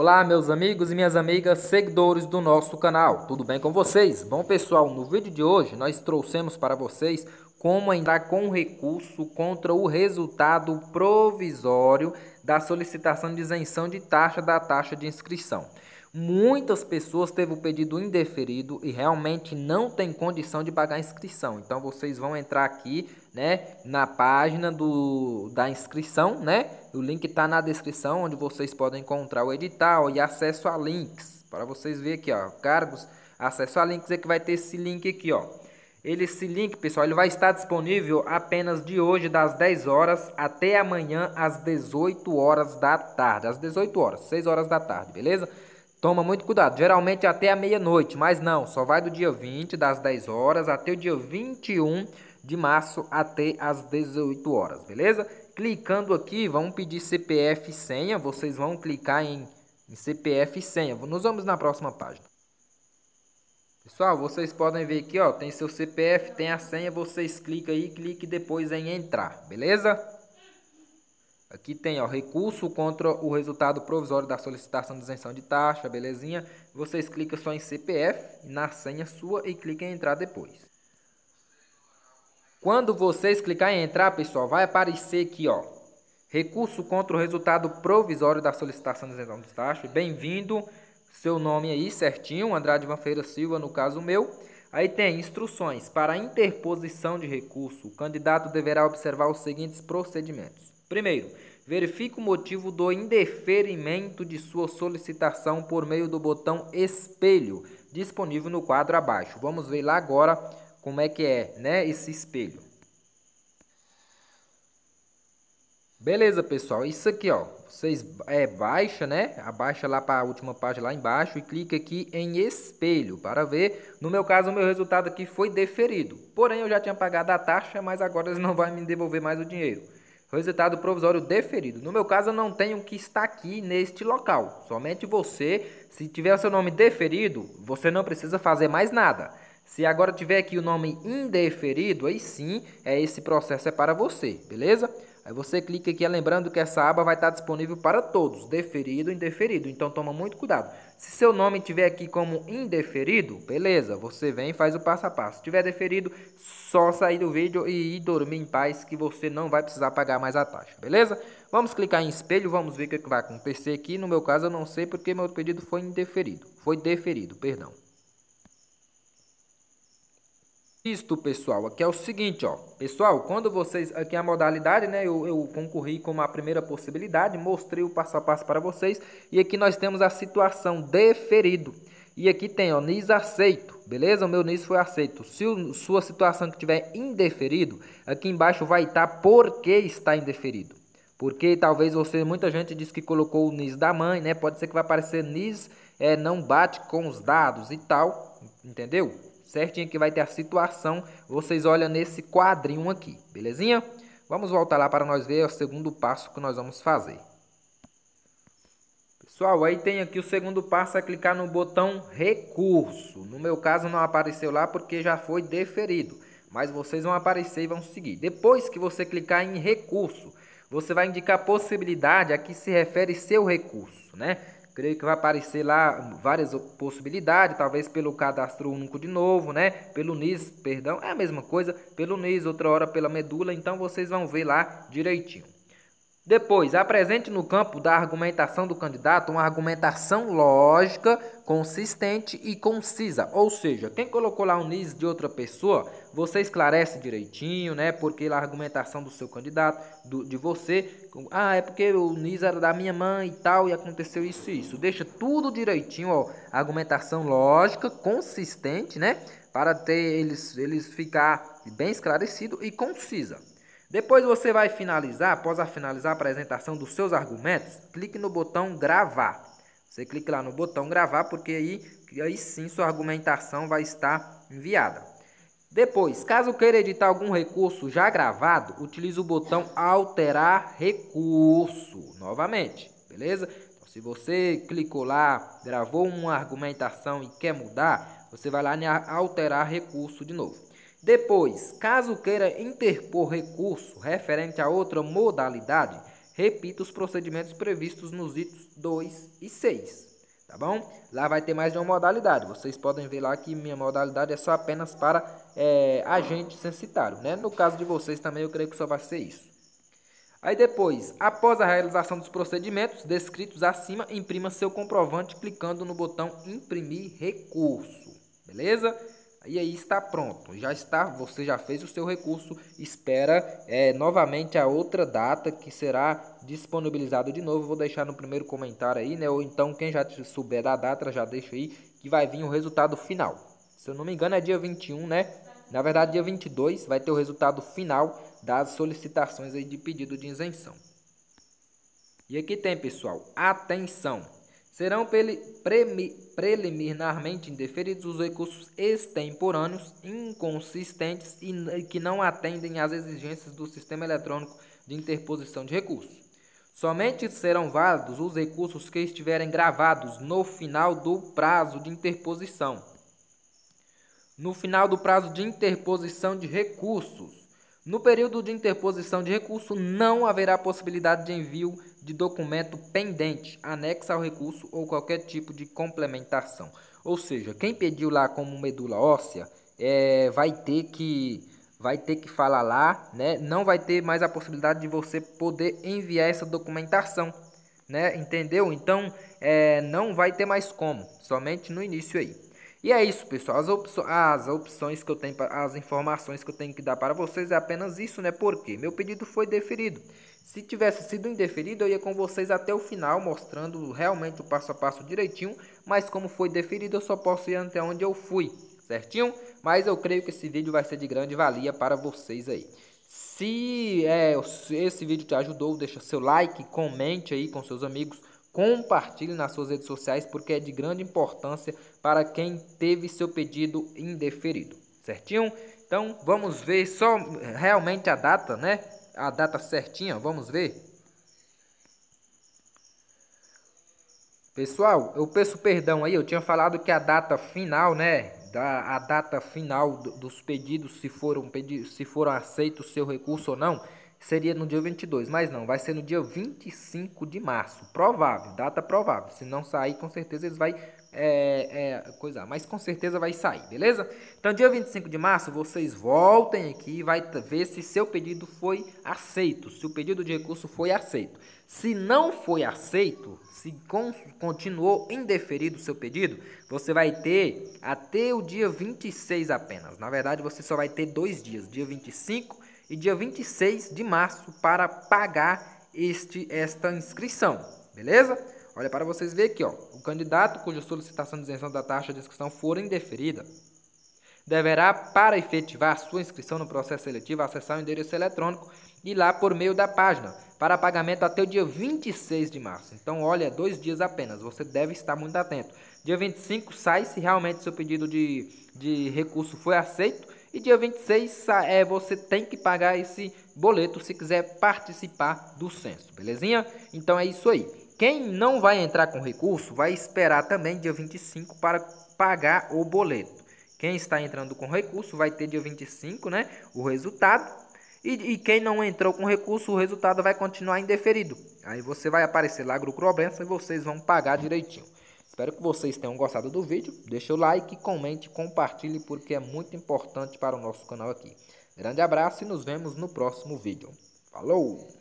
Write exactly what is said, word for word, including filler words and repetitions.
Olá meus amigos e minhas amigas, seguidores do nosso canal, tudo bem com vocês? Bom pessoal, no vídeo de hoje nós trouxemos para vocês como entrar com recurso contra o resultado provisório da solicitação de isenção de taxa da taxa de inscrição. Muitas pessoas teve o pedido indeferido e realmente não tem condição de pagar a inscrição. Então vocês vão entrar aqui, né, na página do da inscrição, né? O link está na descrição, onde vocês podem encontrar o edital e acesso a links. Para vocês verem aqui, ó, cargos, acesso a links, é que vai ter esse link aqui, ó. Ele, esse link, pessoal, ele vai estar disponível apenas de hoje das dez horas até amanhã às dezoito horas da tarde, às dezoito horas, seis horas da tarde, beleza? Toma muito cuidado, geralmente até a meia-noite, mas não, só vai do dia vinte, das dez horas, até o dia vinte e um de março, até as dezoito horas, beleza? Clicando aqui, vão pedir C P F e senha, vocês vão clicar em, em C P F e senha. Nos vamos na próxima página. Pessoal, vocês podem ver aqui, ó, tem seu C P F, tem a senha, vocês clicam aí, clique depois em entrar, beleza? Aqui tem, ó, recurso contra o resultado provisório da solicitação de isenção de taxa, belezinha? Vocês clicam só em C P F, na senha sua e clicam em entrar depois. Quando vocês clicarem em entrar, pessoal, vai aparecer aqui, ó, recurso contra o resultado provisório da solicitação de isenção de taxa. Bem-vindo, seu nome aí certinho, Andrade Vanfeira Silva, no caso meu. Aí tem instruções para interposição de recurso. O candidato deverá observar os seguintes procedimentos. Primeiro, verifique o motivo do indeferimento de sua solicitação por meio do botão espelho, disponível no quadro abaixo. Vamos ver lá agora como é que é, né, esse espelho. Beleza, pessoal, isso aqui, ó, vocês é, baixa, né, abaixa lá para a última página lá embaixo e clica aqui em espelho para ver. No meu caso, o meu resultado aqui foi deferido, porém eu já tinha pagado a taxa, mas agora eles não vão me devolver mais o dinheiro. Resultado provisório deferido. No meu caso, eu não tenho que estar aqui neste local. Somente você, se tiver o seu nome deferido, você não precisa fazer mais nada. Se agora tiver aqui o nome indeferido, aí sim, é esse processo é para você, beleza? Aí você clica aqui, lembrando que essa aba vai estar disponível para todos, deferido e indeferido. Então, toma muito cuidado. Se seu nome tiver aqui como indeferido, beleza, você vem e faz o passo a passo. Se tiver deferido, só sair do vídeo e ir dormir em paz, que você não vai precisar pagar mais a taxa, beleza? Vamos clicar em espelho, vamos ver o que vai acontecer aqui. No meu caso, eu não sei porque meu pedido foi indeferido. Foi deferido, perdão. Isto, pessoal, aqui é o seguinte, ó, pessoal, quando vocês, aqui é a modalidade, né, eu, eu concorri como a primeira possibilidade, mostrei o passo a passo para vocês, e aqui nós temos a situação deferido, e aqui tem, ó, N I S aceito, beleza? O meu N I S foi aceito. Se o, sua situação que tiver indeferido, aqui embaixo vai estar por que está indeferido, porque talvez você, muita gente diz que colocou o N I S da mãe, né, pode ser que vai aparecer N I S, é, não bate com os dados e tal, entendeu? Certinho que vai ter a situação, vocês olham nesse quadrinho aqui, belezinha? Vamos voltar lá para nós ver o segundo passo que nós vamos fazer. Pessoal, aí tem aqui o segundo passo, é clicar no botão recurso. No meu caso não apareceu lá porque já foi deferido, mas vocês vão aparecer e vão seguir. Depois que você clicar em recurso, você vai indicar a possibilidade a que se refere seu recurso, né? Creio que vai aparecer lá várias possibilidades, talvez pelo cadastro único de novo, né? Pelo N I S, perdão, é a mesma coisa, pelo N I S, outra hora pela medula, então vocês vão ver lá direitinho. Depois, apresente no campo da argumentação do candidato uma argumentação lógica, consistente e concisa. Ou seja, quem colocou lá o N I S de outra pessoa, você esclarece direitinho, né? Porque lá a argumentação do seu candidato, do, de você, ah, é porque o N I S era da minha mãe e tal, e aconteceu isso e isso. Deixa tudo direitinho, ó, argumentação lógica, consistente, né? Para ter eles, eles ficar bem esclarecido e concisa. Depois você vai finalizar, após a finalizar a apresentação dos seus argumentos, clique no botão gravar. Você clica lá no botão gravar, porque aí, aí sim sua argumentação vai estar enviada. Depois, caso queira editar algum recurso já gravado, utilize o botão alterar recurso, novamente, beleza? Então, se você clicou lá, gravou uma argumentação e quer mudar, você vai lá em alterar recurso de novo. Depois, caso queira interpor recurso referente a outra modalidade, repita os procedimentos previstos nos itens dois e seis, tá bom? Lá vai ter mais de uma modalidade. Vocês podem ver lá que minha modalidade é só apenas para é, agente censitário, né? No caso de vocês também, eu creio que só vai ser isso. Aí depois, após a realização dos procedimentos descritos acima, imprima seu comprovante clicando no botão imprimir recurso, beleza? E aí está pronto, já está, você já fez o seu recurso, espera é, novamente a outra data que será disponibilizado de novo. Vou deixar no primeiro comentário aí, né? Ou então quem já souber da data já deixa aí que vai vir o resultado final. Se eu não me engano é dia vinte e um, né? Na verdade dia vinte e dois vai ter o resultado final das solicitações aí de pedido de isenção. E aqui tem, pessoal, atenção! Serão preliminarmente indeferidos os recursos extemporâneos, inconsistentes e que não atendem às exigências do sistema eletrônico de interposição de recursos. Somente serão válidos os recursos que estiverem gravados no final do prazo de interposição. No final do prazo de interposição de recursos. No período de interposição de recurso, não haverá possibilidade de envio de documento pendente, anexo ao recurso ou qualquer tipo de complementação. Ou seja, quem pediu lá como medula óssea, é, vai ter que, vai ter que falar lá, né? Não vai ter mais a possibilidade de você poder enviar essa documentação, né? Entendeu? Então, é, não vai ter mais como, somente no início aí. E é isso, pessoal, as, opço as opções que eu tenho, as informações que eu tenho que dar para vocês é apenas isso, né? Porque meu pedido foi deferido. Se tivesse sido indeferido, eu ia com vocês até o final, mostrando realmente o passo a passo direitinho, mas como foi deferido, eu só posso ir até onde eu fui, certinho? Mas eu creio que esse vídeo vai ser de grande valia para vocês aí. Se, é, se esse vídeo te ajudou, deixa seu like, comente aí com seus amigos, compartilhe nas suas redes sociais, porque é de grande importância para quem teve seu pedido indeferido, certinho? Então, vamos ver só realmente a data, né? A data certinha, vamos ver. Pessoal, eu peço perdão aí, eu tinha falado que a data final, né? Da, a data final do, dos pedidos, se foram, se foram aceitos o seu recurso ou não, seria no dia vinte e dois, mas não, vai ser no dia vinte e cinco de março, provável, data provável. Se não sair, com certeza eles vão é, é, coisar, mas com certeza vai sair, beleza? Então, dia vinte e cinco de março, vocês voltem aqui e vai ver se seu pedido foi aceito, se o pedido de recurso foi aceito. Se não foi aceito, se con continuou indeferido o seu pedido, você vai ter até o dia vinte e seis apenas. Na verdade, você só vai ter dois dias, dia vinte e cinco e dia vinte e seis de março, para pagar este, esta inscrição, beleza? Olha, para vocês verem aqui, ó, o candidato cuja solicitação de isenção da taxa de inscrição for indeferida, deverá, para efetivar sua inscrição no processo seletivo, acessar o endereço eletrônico e ir lá por meio da página, para pagamento até o dia vinte e seis de março. Então, olha, dois dias apenas, você deve estar muito atento. Dia vinte e cinco sai se realmente seu pedido de, de recurso foi aceito. E dia vinte e seis é, você tem que pagar esse boleto se quiser participar do censo, belezinha? Então é isso aí. Quem não vai entrar com recurso vai esperar também dia vinte e cinco para pagar o boleto. Quem está entrando com recurso vai ter dia vinte e cinco, né, o resultado. E, e quem não entrou com recurso, o resultado vai continuar indeferido. Aí você vai aparecer lá Agro-Cobrança e vocês vão pagar direitinho. Espero que vocês tenham gostado do vídeo. Deixa o like, comente, compartilhe, porque é muito importante para o nosso canal aqui. Grande abraço e nos vemos no próximo vídeo. Falou!